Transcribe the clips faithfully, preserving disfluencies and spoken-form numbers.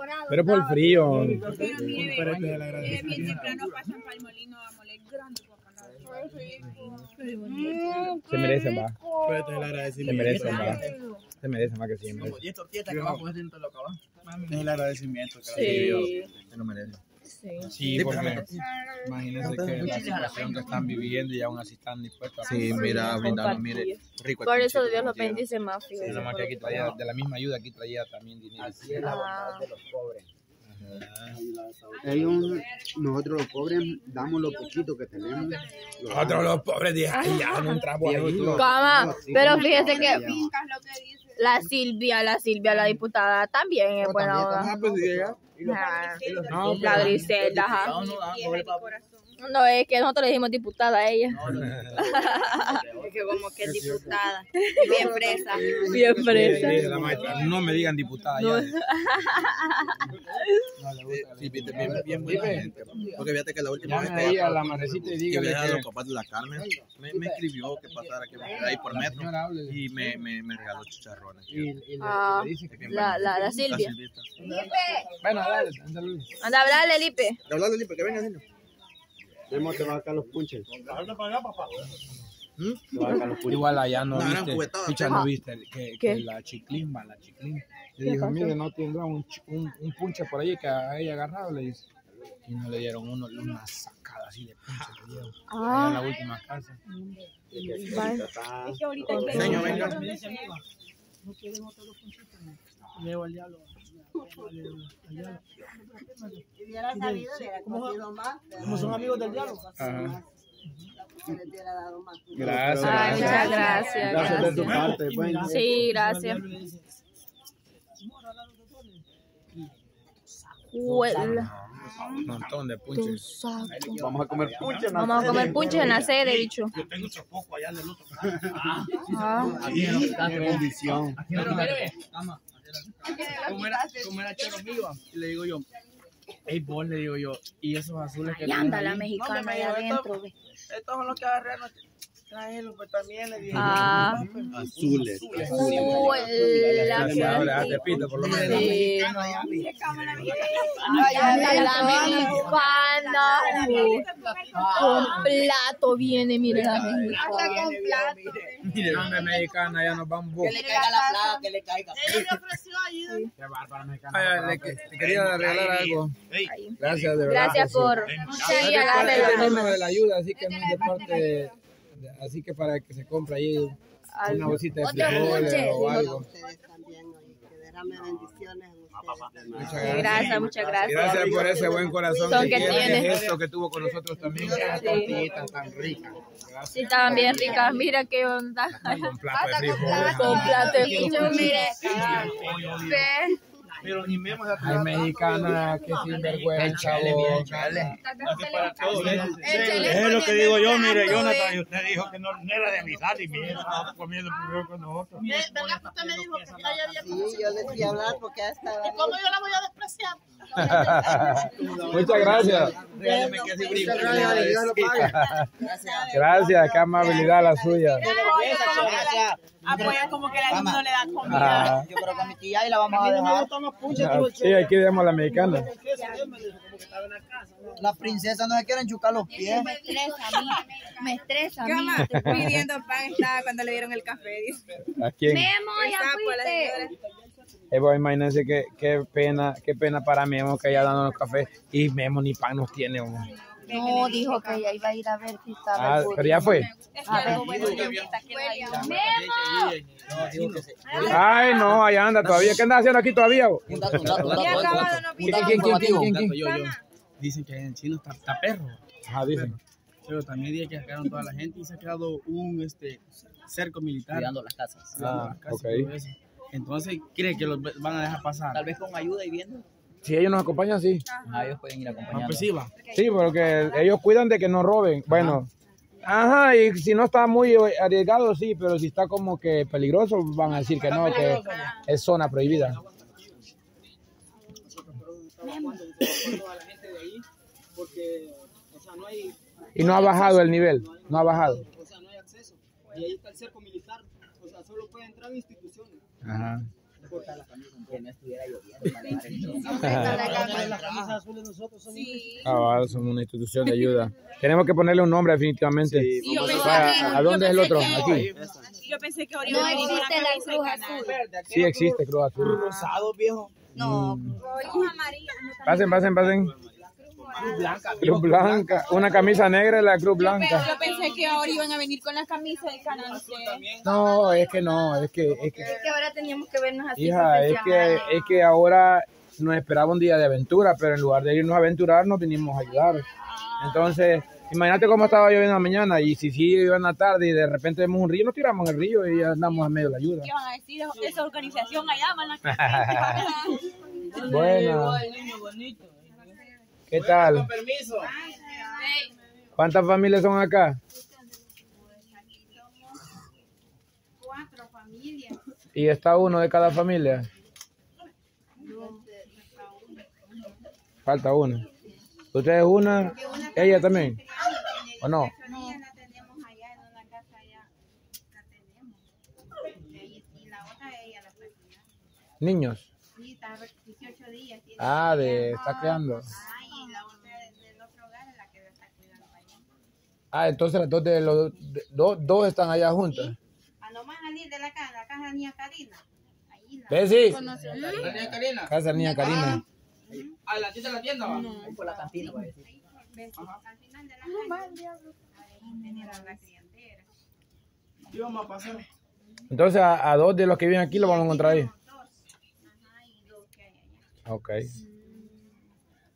dorado. Pero por el frío. Pero mire, mire, bien temprano pasan para el molino a moler grande. Se merecen más. Se merecen más. Se merecen más que siempre. Y esta tortilla que vamos a hacer dentro de lo que va. Es el agradecimiento que sí. Se lo merecen. Sí, sí, porque imagínense que la situación que están viviendo y aún así están dispuestos a... Sí, mira, brindando, mire, rico. Por eso Dios los bendice más. Sí, nada más que aquí traía, de la misma ayuda aquí traía también dinero. Así es la bondad de los pobres. Ellos, nosotros los pobres damos lo poquito que tenemos. Los nosotros los pobres ya no entramos ahí. Cama, pero fíjense que la Silvia, la Silvia, la diputada también es buena onda. La Griselda, ajá. No, es que nosotros le dijimos diputada a ella. Es que como que es diputada. Bien presa. Bien presa. No me digan diputada ya. Sí, viste, bien, bien buena gente. Porque fíjate que la última vez que yo viajé a los papás de la Carmen, me, me escribió que pasara que me ahí por metro y me, me, me regaló chicharrones. Ah, la, la, la Silvia. Bueno, dale, anda, hablale, Lipe. Hablale, Lipe, que venga, niño. Tenemos que marcar los punches. ¿Mm? Igual allá no, no viste, escucha, no viste que, que la chiclisma, la chiclisma. Le dijo, mire, no tendrá un, un, un punche por ahí que a ella agarrado, le dice. Y no le dieron uno, una sacada así de punche. Le dieron. Ah. En la última casa. Señor, venga. No quieren otros los punchitos, ¿no? Le voy al diablo. Si hubiera sabido, le hubiera cogido más. Como son amigos del diablo. Gracias. Ay, muchas gracias. Gracias por tu parte. Bueno. Sí, gracias. Un montón de punches. Vamos a comer punches. Vamos a comer punches en la sede, bicho. Yo tengo otro poco allá en el otro. Ah, aquí no está condición. Pero espérame. Como era, como era chero mío, le digo yo, hey, vos, le digo yo, y esos azules que... Ahí anda la mexicana no, ahí adentro, ve. Estos son los que agarraron, tráelos, pues también le digo. Ah, azules. Ahora, repito, por lo menos. La mexicana, ya, mire, cámara, mire. Ahí anda la mexicana, con plato viene, mire, la mexicana. Hasta con plato. Mire, la mexicana, ya nos van vos. Que le caiga la plata, que le caiga. Él le ofreció ayuda. Qué bárbaro, mexicana. Te quería regalar algo. Gracias, de verdad. Gracias por... Sí, agárrelo. De la ayuda, así que de parte... Así que para que se compre ahí una bolsita de frijoles o algo. Muchas gracias, muchas gracias. Gracias por ese buen corazón que tiene. Esto que tuvo con nosotros también. Las tortillitas tan ricas. Sí, estaban bien ricas. Mira qué onda. Con plata de frijoles. Con plata de frijoles. Pero ni mismo la Ay, mexicana, que sinvergüenza, vos. Es lo que digo yo, mire, Jonathan, y usted dijo que no era de amistad y mire, estaba comiendo primero con nosotros. ¿Verdad que usted me dijo que usted ya había conocido? Sí, yo le fui a hablar porque ya estaba... ¿Y cómo yo la voy a despreciar? Muchas gracias. Gracias, qué amabilidad la suya. Apoya como que la gente no le da comida. Yo creo que a mi tía y la vamos a dejar. Sí, aquí vemos la mexicana. La princesa no se quiere enchucar los pies. Me estresa a mí. Me estresa a mí. Pidiendo pan estaba cuando le dieron el café. ¿A quién? Memo, ya fuiste. Eh, pues, imagínense que, qué pena, qué pena para Memo que ella dándonos café y Memo ni pan nos tiene. Uno. No, dijo que ella iba a ir a ver si estaba. Ah, pero ya fue. Ay, no, allá anda todavía. ¿Qué anda haciendo aquí todavía? Dicen que en Chile está, está perro. Ajá, dicen. Pero también dicen que sacaron toda la gente y se ha creado un este, cerco militar. Cuidando las casas. Ah, ok. Entonces, ¿creen que los van a dejar pasar? Tal vez con ayuda y viendo. Si ellos nos acompañan, sí. Ah, ellos pueden ir acompañando. Ah, pues sí, va. Sí, porque ellos cuidan de que no roben. Bueno, ajá. ajá, y si no está muy arriesgado, sí, pero si está como que peligroso, van a decir que no, que es zona prohibida. Y no ha bajado el nivel, no ha bajado. O sea, no hay acceso. Y ahí está el cerco militar, o sea, solo puede entrar en instituciones. Ajá. Que no estuviera lloviendo. Somos una institución de ayuda. Tenemos que ponerle un nombre definitivamente. Sí, para, ¿a dónde es el otro? Aquí. Yo pensé que ahorita no existe la Cruz Azul. Sí existe Cruz Azul. Rosado, viejo. No, Cruz Amarilla. Pasen, pasen, pasen. Cruz Blanca. Cruz Blanca. Una camisa negra de la Cruz Blanca. Yo pensé que ahora iban a venir con las camisas del canal. No, es que no. Es que, es que, es que ahora teníamos que vernos así. Hija, es que, es que ahora nos esperaba un día de aventura, pero en lugar de irnos a aventurar, nos vinimos a ayudar. Entonces, imagínate cómo estaba lloviendo en la mañana y si sí iba en la tarde y de repente vemos un río, nos tiramos en el río y andamos en medio de la ayuda. ¿Qué van a decir? Esa organización allá, maná. Bueno. ¿Qué tal? Con permiso. ¿Cuántas familias son acá? Cuatro familias. ¿Y está uno de cada familia? No. Falta uno. ¿Usted es una? ¿Ella también? ¿O no? No, la tenemos allá en una casa allá. La tenemos. Y la otra ella la practica. ¿Niños? Sí, está dieciocho días. Ah, de está creando. Ah, y la otra del otro hogar es la que está cuidando allá. Ah, entonces las dos de los dos están allá juntas. A nomás salir de la casa, la casa niña Karina. ¿Ves? Casa niña Karina. ¿A la tienda de la tienda? No, por la cantina, va a decir. Al final de la calle, la clientela. ¿Qué vamos a pasar? Entonces, a, a dos de los que vienen aquí los vamos a encontrar ahí. Ok.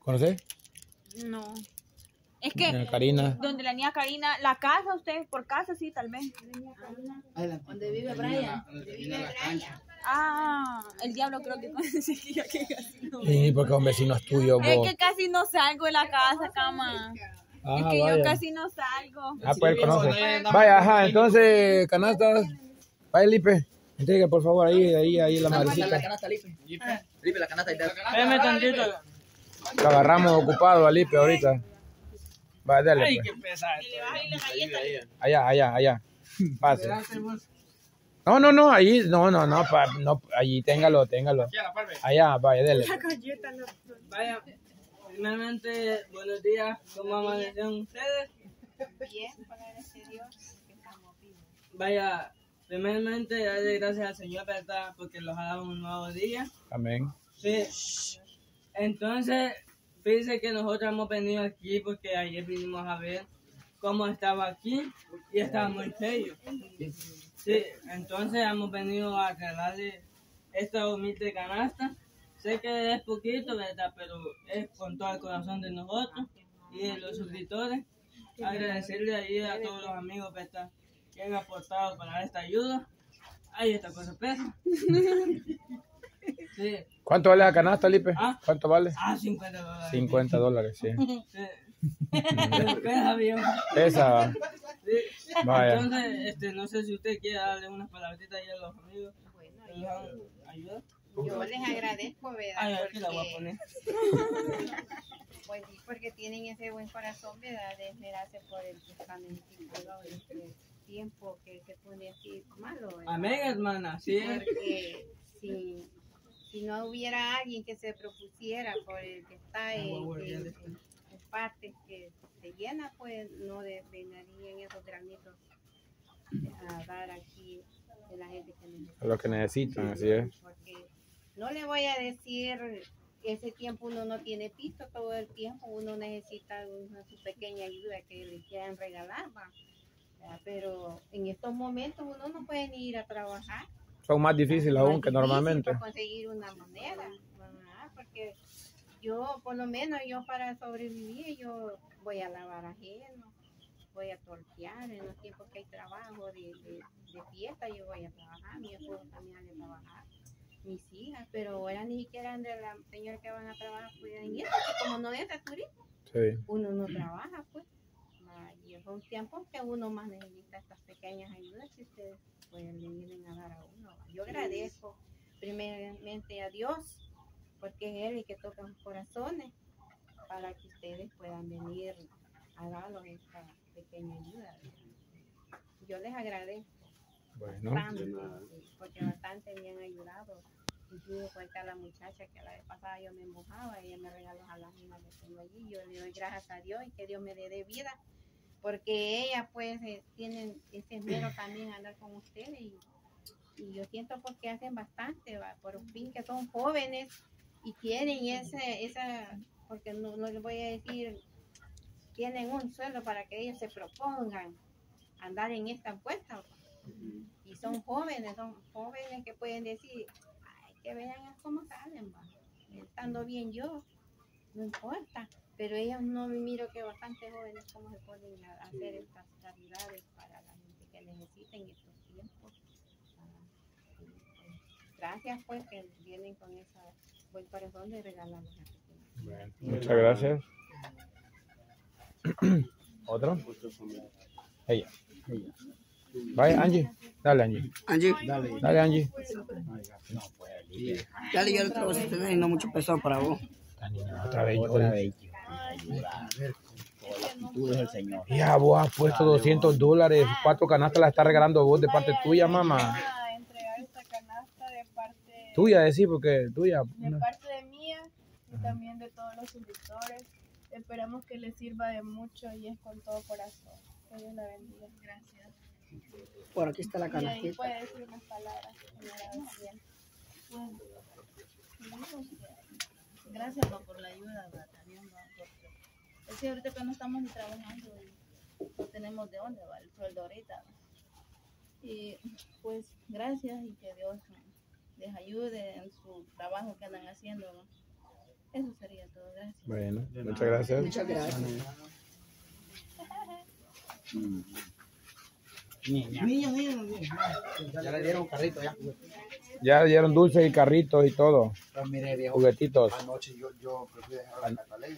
¿Conoces? No. Es que, Karina. Donde la niña Karina, la casa, ustedes por casa, sí, tal vez. ¿Dónde vive Brian? ¿Dónde vive Brian? Ah, el diablo creo que conseguía que casi no. Sí, porque son vecinos tuyos, vos. Es que casi no salgo de la casa, cama. Ah, es que vaya. Yo casi no salgo. Ah, pues él conoce. Vaya, ajá, entonces, canastas. Vaya, Lipe. Entrega, por favor, ahí, ahí, ahí la madrecita. La canasta, Lipe. Lipe, la canasta. Espérame tantito. Lo agarramos ocupado a Lipe ahorita. Va, dale. Ay, qué pesado. Allá, allá, allá. Pase. No, no, no, ahí, no, no, no, pa, no, allí, téngalo, téngalo. Allá, vaya, dele. Vaya, primeramente, buenos días, ¿cómo amanecieron ustedes? Bien, por agradecer a Dios, que estamos vivos. Vaya, primeramente, darle gracias al Señor, ¿verdad? Porque los ha dado un nuevo día. Amén. Sí, entonces, fíjense que nosotros hemos venido aquí porque ayer vinimos a ver cómo estaba aquí y estaba muy feo. Sí, entonces hemos venido a regalarle esta humilde canasta. Sé que es poquito, ¿verdad? Pero es con todo el corazón de nosotros y de los suscriptores. Agradecerle ahí a todos los amigos, ¿verdad? Que han aportado para esta ayuda. Ahí está con su peso. Sí. ¿Cuánto vale la canasta, Lipe? ¿Ah? ¿Cuánto vale? Ah, cincuenta dólares. cincuenta dólares, sí. Sí. Pesa, bien. Pesa. Sí. Vaya. Entonces, este, no sé si usted quiere darle unas palabritas ahí a los amigos. Bueno, yo, ayuda. Yo les agradezco, ¿verdad? Ay, porque... la voy a poner. Pues sí, porque tienen ese buen corazón, ¿verdad? De esmerarse por el testamento, este tiempo que se pone así malo, ¿verdad? Amén, hermana, sí. Porque si, si no hubiera alguien que se propusiera por el que está en... partes que se llena, pues no desvenarían esos granitos a dar aquí de la gente que necesita. A los que necesitan, así es. Porque no le voy a decir que ese tiempo uno no tiene pisto todo el tiempo, uno necesita una su pequeña ayuda que le quieran regalar, ¿va? Pero en estos momentos uno no puede ni ir a trabajar. Son más difíciles aún que normalmente. Conseguir una moneda, ¿verdad? Porque yo, por lo menos, yo para sobrevivir, yo voy a lavar ajeno, voy a tortear, en los tiempos que hay trabajo de, de, de fiesta, yo voy a trabajar, mi esposo también han de trabajar, mis hijas, pero ahora ni siquiera de la señora que van a trabajar cuidan eso, que como no es de turismo, sí, uno no trabaja, pues, y son tiempos que uno más necesita estas pequeñas ayudas que ustedes pues, le vienen a dar a uno. Yo agradezco primeramente a Dios, porque es Él el que toca los corazones para que ustedes puedan venir a darnos esta pequeña ayuda. Yo les agradezco, bueno, bastante, porque bastante me han ayudado Incluso fue que a la muchacha que la vez pasada yo me mojaba, ella me regaló a las mismas que tengo allí. Yo le doy gracias a Dios y que Dios me dé de vida, porque ella pues eh, tienen ese esmero también andar con ustedes, y, y yo siento pues que hacen bastante, ¿va? Por fin que son jóvenes y tienen ese, esa, porque no, no les voy a decir, tienen un sueldo para que ellos se propongan andar en esta encuesta. Uh-huh. Y son jóvenes, son jóvenes que pueden decir, ay, que vean cómo salen, ¿va? Estando bien yo, no importa. Pero ellos no, miro que bastante jóvenes cómo se ponen a hacer estas caridades para la gente que necesita en estos tiempos. Gracias pues que vienen con ese buen corazón de regalarnos. Bueno, muchas gracias. ¿Otro? Ella. Ella. Vaya, Angie. Dale, Angie. Angie. Dale, dale Angie. No, pues, Angie. Dale, yo le traigo si te ven, no mucho peso para vos. Otra vez, otra vez. Ya vos has puesto doscientos dólares, cuatro canastas las está regalando vos de parte tuya, mamá. Entregar esta canasta de parte tuya, decir, porque tuya. De parte de mía y también de todos los suscriptores. Esperamos que les sirva de mucho y es con todo corazón. Que Dios la bendiga. Gracias. Por aquí está la canastita. Y ahí puede decir unas palabras, señora Gabriel. Gracias pa, por la ayuda, pa, también, ¿no? Porque es que ahorita que no estamos ni trabajando, no tenemos de dónde, va el sueldo ahorita, ¿no? Y pues gracias y que Dios les ayude en su trabajo que andan haciendo, ¿no? Eso sería todo, gracias. Bueno, muchas gracias. Muchas gracias. Niña, niña, niña. Ya le dieron un carrito, ya. Ya dieron dulces y carritos y todo. Pues mire, viejo, juguetitos. Anoche yo, yo prefiero dejar la cataleya.